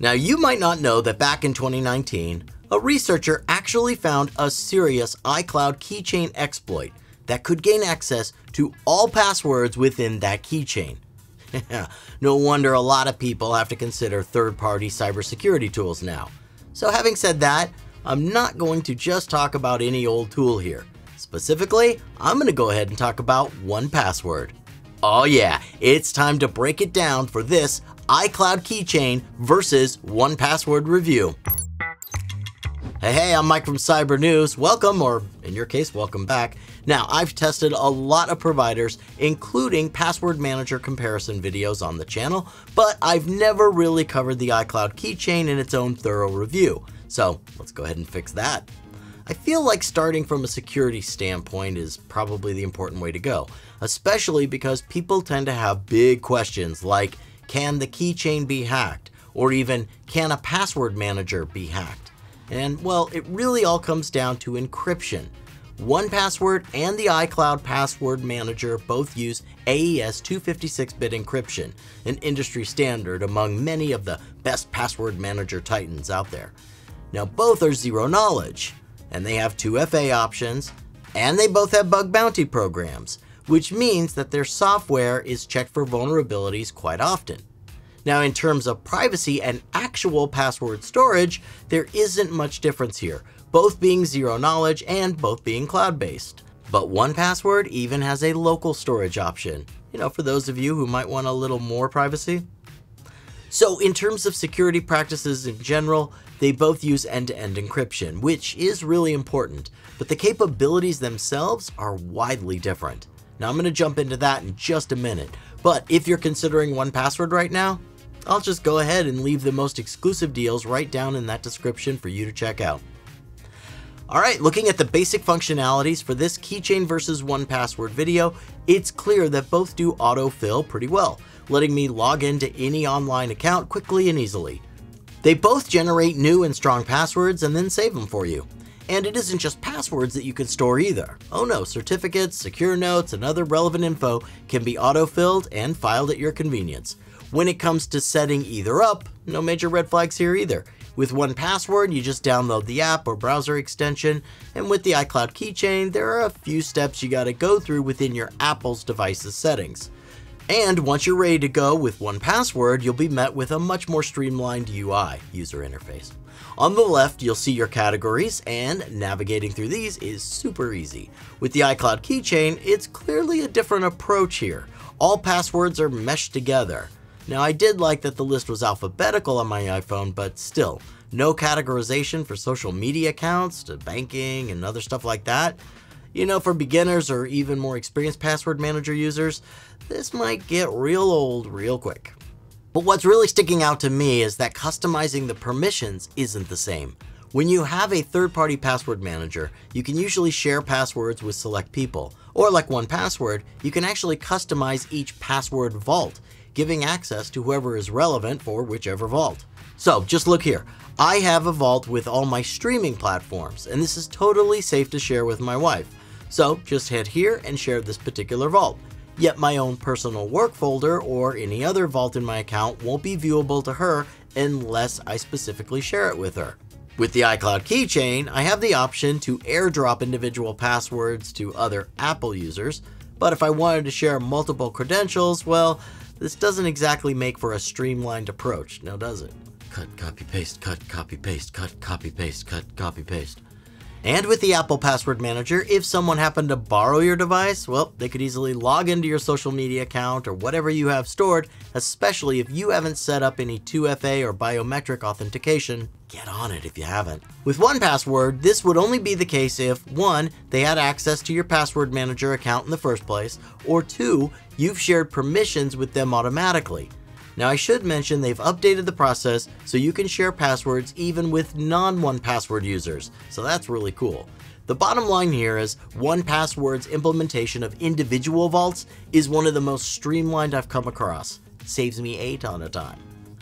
Now, you might not know that back in 2019, a researcher actually found a serious iCloud keychain exploit that could gain access to all passwords within that keychain. No wonder a lot of people have to consider third-party cybersecurity tools now. So having said that, I'm not going to just talk about any old tool here. Specifically, I'm going to go ahead and talk about 1Password. Oh yeah, it's time to break it down for this iCloud Keychain versus 1Password review. Hey, I'm Mike from CyberNews. Welcome, or in your case, welcome back. Now, I've tested a lot of providers, including password manager comparison videos on the channel, but I've never really covered the iCloud Keychain in its own thorough review. So let's go ahead and fix that. I feel like starting from a security standpoint is probably the important way to go, especially because people tend to have big questions like, can the keychain be hacked? Or even, can a password manager be hacked? And well, it really all comes down to encryption. 1Password and the iCloud Password Manager both use AES 256-bit encryption, an industry standard among many of the best password manager titans out there. Now, both are zero knowledge, and they have 2FA options, and they both have bug bounty programs, which means that their software is checked for vulnerabilities quite often. Now, in terms of privacy and actual password storage, there isn't much difference here, both being zero knowledge and both being cloud-based. But 1Password even has a local storage option, you know, for those of you who might want a little more privacy. So in terms of security practices in general, they both use end-to-end encryption, which is really important, but the capabilities themselves are widely different. Now, I'm going to jump into that in just a minute, but if you're considering 1Password right now, I'll just go ahead and leave the most exclusive deals right down in that description for you to check out. All right, looking at the basic functionalities for this Keychain versus 1Password video, it's clear that both do autofill pretty well, letting me log into any online account quickly and easily. They both generate new and strong passwords and then save them for you. And it isn't just passwords that you can store either. Oh no, certificates, secure notes, and other relevant info can be auto-filled and filed at your convenience. When it comes to setting either up, no major red flags here either. With 1Password, you just download the app or browser extension, and with the iCloud Keychain, there are a few steps you gotta go through within your Apple's device's settings. And once you're ready to go with 1Password, you'll be met with a much more streamlined UI, user interface. On the left, you'll see your categories, and navigating through these is super easy. With the iCloud Keychain, it's clearly a different approach here. All passwords are meshed together. Now, I did like that the list was alphabetical on my iPhone, but still, no categorization for social media accounts to banking and other stuff like that. You know, for beginners or even more experienced password manager users, this might get real old real quick. But what's really sticking out to me is that customizing the permissions isn't the same. When you have a third-party password manager, you can usually share passwords with select people, or like 1Password, you can actually customize each password vault, giving access to whoever is relevant for whichever vault. So just look here. I have a vault with all my streaming platforms, and this is totally safe to share with my wife. So just head here and share this particular vault. Yet my own personal work folder or any other vault in my account won't be viewable to her unless I specifically share it with her. With the iCloud Keychain, I have the option to airdrop individual passwords to other Apple users, but if I wanted to share multiple credentials, well, this doesn't exactly make for a streamlined approach, now does it? Cut, copy, paste, cut, copy, paste, cut, copy, paste, cut, copy, paste. And with the Apple Password Manager, if someone happened to borrow your device, well, they could easily log into your social media account or whatever you have stored, especially if you haven't set up any 2FA or biometric authentication. Get on it if you haven't. With 1Password, this would only be the case if 1, they had access to your password manager account in the first place, or 2, you've shared permissions with them automatically. Now, I should mention they've updated the process so you can share passwords even with non-1Password users, so that's really cool. The bottom line here is 1Password's implementation of individual vaults is one of the most streamlined I've come across. It saves me a ton of time.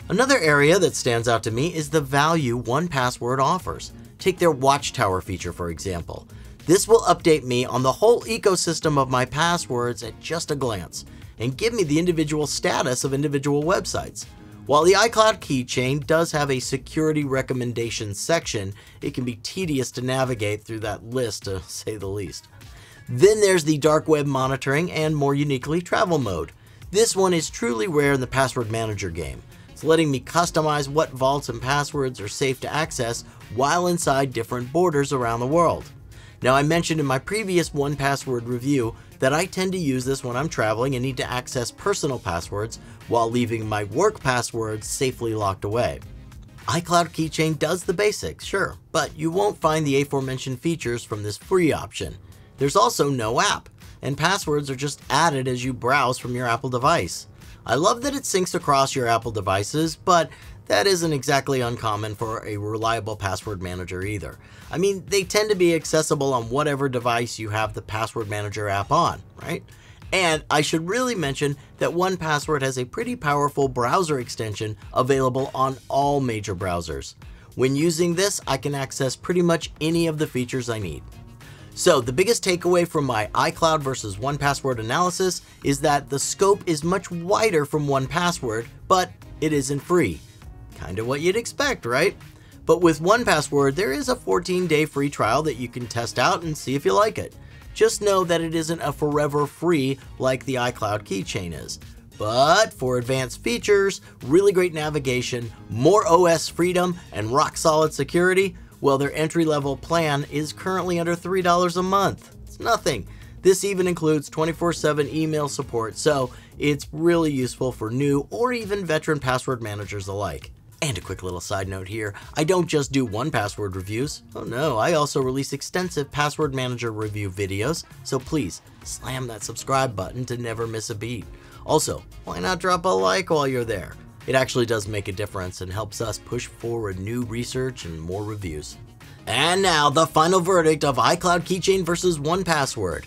Another area that stands out to me is the value 1Password offers. Take their Watchtower feature, for example. This will update me on the whole ecosystem of my passwords at just a glance, and give me the individual status of individual websites. While the iCloud Keychain does have a security recommendations section, it can be tedious to navigate through that list, to say the least. Then there's the dark web monitoring and, more uniquely, travel mode. This one is truly rare in the password manager game. It's letting me customize what vaults and passwords are safe to access while inside different borders around the world. Now, I mentioned in my previous 1Password review that I tend to use this when I'm traveling and need to access personal passwords while leaving my work passwords safely locked away. iCloud Keychain does the basics, sure, but you won't find the aforementioned features from this free option. There's also no app, and passwords are just added as you browse from your Apple device. I love that it syncs across your Apple devices, but that isn't exactly uncommon for a reliable password manager either. I mean, they tend to be accessible on whatever device you have the password manager app on, right? And I should really mention that 1Password has a pretty powerful browser extension available on all major browsers. When using this, I can access pretty much any of the features I need. So the biggest takeaway from my iCloud versus 1Password analysis is that the scope is much wider from 1Password, but it isn't free. Kind of what you'd expect, right? But with 1Password, there is a 14-day free trial that you can test out and see if you like it. Just know that it isn't a forever free like the iCloud Keychain is. But for advanced features, really great navigation, more OS freedom, and rock-solid security, well, their entry-level plan is currently under $3 a month. It's nothing. This even includes 24/7 email support, so it's really useful for new or even veteran password managers alike. And a quick little side note here, I don't just do 1Password reviews. Oh no, I also release extensive password manager review videos, so please slam that subscribe button to never miss a beat. Also, why not drop a like while you're there? It actually does make a difference and helps us push forward new research and more reviews. And now, the final verdict of iCloud Keychain versus 1Password.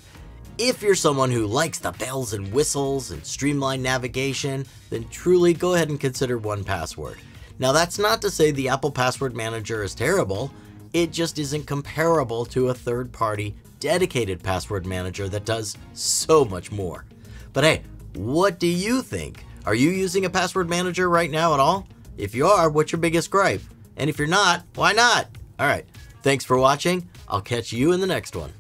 If you're someone who likes the bells and whistles and streamlined navigation, then truly go ahead and consider 1Password. Now, that's not to say the Apple Password Manager is terrible. It just isn't comparable to a third-party dedicated password manager that does so much more. But hey, what do you think? Are you using a password manager right now at all? If you are, what's your biggest gripe? And if you're not, why not? All right, thanks for watching. I'll catch you in the next one.